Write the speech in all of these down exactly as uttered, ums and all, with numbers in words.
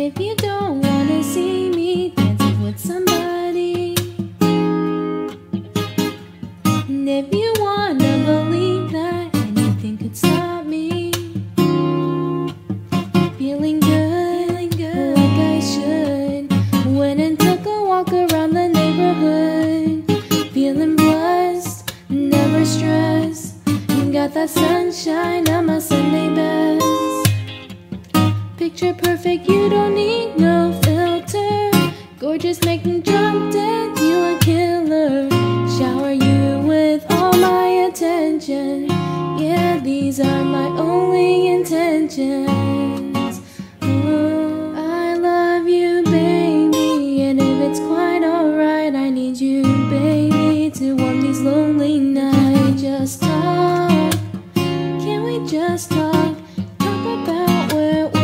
If you don't wanna see me dancing with somebody, and if you wanna believe that anything could stop me feeling good, feeling good like I should, went and took a walk around the neighborhood, feeling blessed, never stressed, and got that sunshine on my Sunday best. Picture perfect, you don't need no filter. Gorgeous, make them drop dead, you a killer. Shower you with all my attention. Yeah, these are my only intentions. Ooh, I love you, baby, and if it's quite alright, I need you, baby, to warm these lonely nights. Just talk, can we just talk? Talk about where we're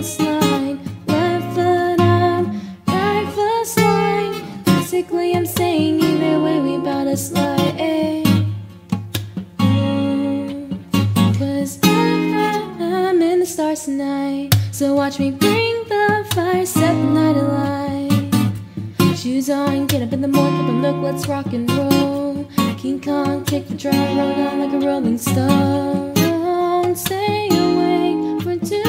slide, left foot up, right foot slide. Basically I'm saying either way we bout to slide, eh? mm. Cause I, I'm in the stars tonight, so watch me bring the fire, set the night alight. Shoes on, get up in the morning, put on look, let's rock and roll. King Kong, kick the drum, roll down like a rolling stone. Don't stay awake for too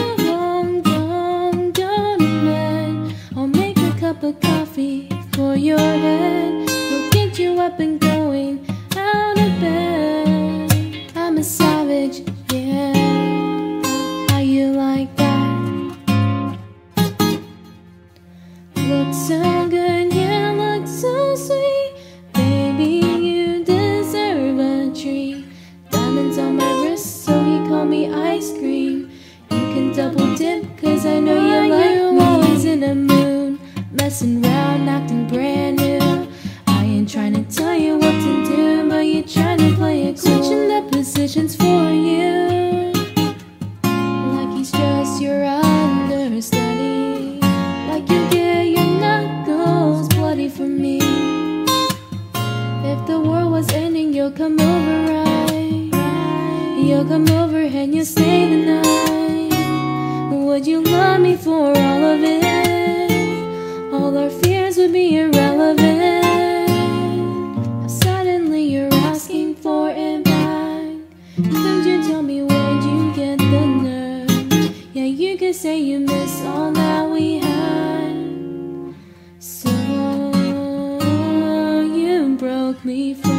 a coffee for your head, we'll get you up and going out of bed. I'm a savage, yeah, how you like that? Look so good, yeah, look so sweet, baby, you deserve a treat. Diamonds on my wrist, so you call me ice cream. You can double dip, cause I know you like me. Always in a mood, messing round, acting brand new. I ain't trying to tell you what to do, but you're trying to play it cool. Switching up positions for you, like he's just your understudy. Like you get your knuckles bloody for me. If the world was ending, you'll come over, right? You'll come over and you'll stay the night. Would you love me for all of it? All our fears would be irrelevant. Suddenly you're asking for it back. Could you tell me where'd you get the nerve? Yeah, you could say you miss all that we had. So you broke me free.